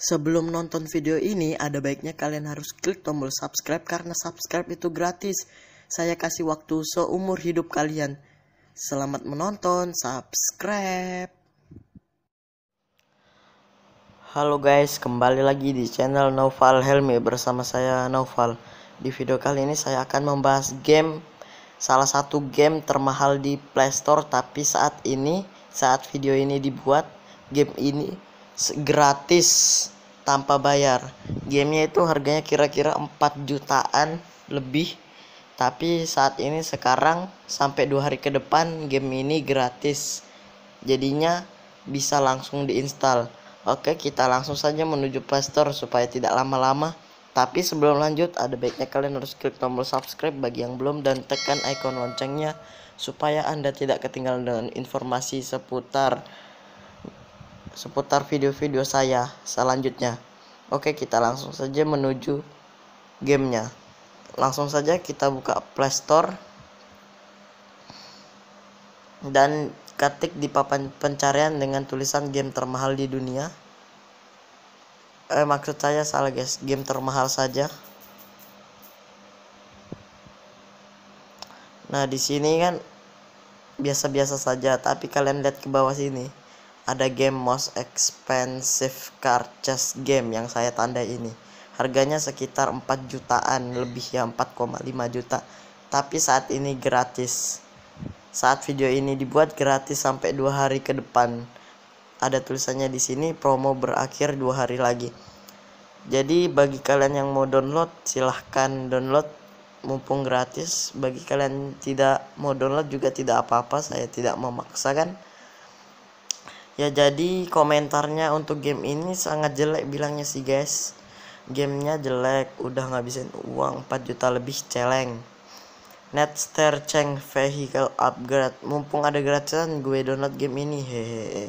Sebelum nonton video ini, ada baiknya kalian harus klik tombol subscribe karena subscribe itu gratis. Saya kasih waktu seumur hidup kalian. Selamat menonton, subscribe. Halo guys, kembali lagi di channel Naufal Helmi bersama saya Naufal. Di video kali ini saya akan membahas game, salah satu game termahal di Play Store, tapi saat ini, saat video ini dibuat, game ini gratis tanpa bayar. Gamenya itu harganya kira-kira 4 jutaan lebih, tapi saat ini sekarang sampai 2 hari ke depan game ini gratis, jadinya bisa langsung diinstal. Oke, kita langsung saja menuju Play Store supaya tidak lama-lama. Tapi sebelum lanjut, ada baiknya kalian harus klik tombol subscribe bagi yang belum dan tekan icon loncengnya supaya Anda tidak ketinggalan dengan informasi seputar video-video saya selanjutnya. Oke, kita langsung saja menuju gamenya. Langsung saja kita buka Play Store dan ketik di papan pencarian dengan tulisan game termahal di dunia. Maksud saya salah guys, game termahal saja. Nah, di sini kan biasa-biasa saja, tapi kalian lihat ke bawah sini. Ada game most expensive car chase game yang saya tanda ini. Harganya sekitar 4 jutaan lebih ya, 4,5 juta. Tapi saat ini gratis. Saat video ini dibuat gratis sampai 2 hari ke depan. Ada tulisannya di sini, promo berakhir 2 hari lagi. Jadi bagi kalian yang mau download, silahkan download mumpung gratis. Bagi kalian tidak mau download juga tidak apa-apa, saya tidak memaksakan. Ya, jadi komentarnya untuk game ini sangat jelek bilangnya sih guys. Gamenya jelek, udah ngabisin uang 4 juta lebih celeng. Netster Cheng Vehicle Upgrade. Mumpung ada gratisan gue download game ini. Hehehe.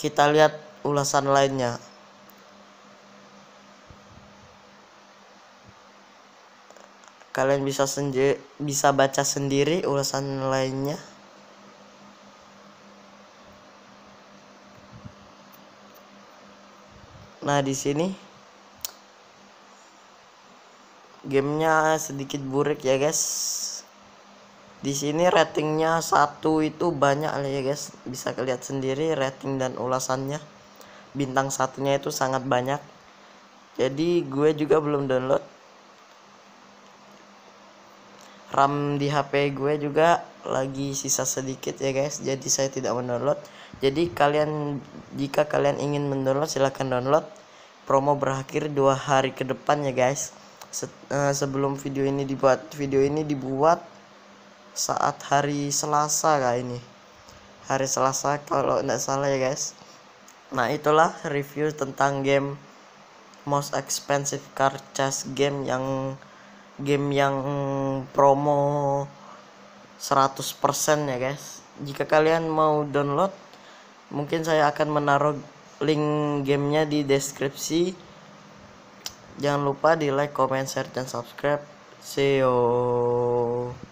Kita lihat ulasan lainnya. Kalian bisa baca sendiri ulasan lainnya. Nah, di sini gamenya sedikit burik ya guys. Di sini ratingnya 1 itu banyak lah ya guys, bisa kalian sendiri rating dan ulasannya. Bintang satunya itu sangat banyak. Jadi gue juga belum download. RAM di HP gue juga lagi sisa sedikit ya guys, jadi saya tidak mendownload. Jadi jika kalian ingin mendownload, silahkan download. Promo berakhir 2 hari ke depan ya guys. Sebelum video ini dibuat saat hari Selasa kali ini. Hari Selasa kalau tidak salah ya guys. Nah, itulah review tentang game most expensive car chase game yang promo 100% ya guys. Jika kalian mau download, mungkin saya akan menaruh link gamenya di deskripsi. Jangan lupa di like, comment, share, dan subscribe. See you.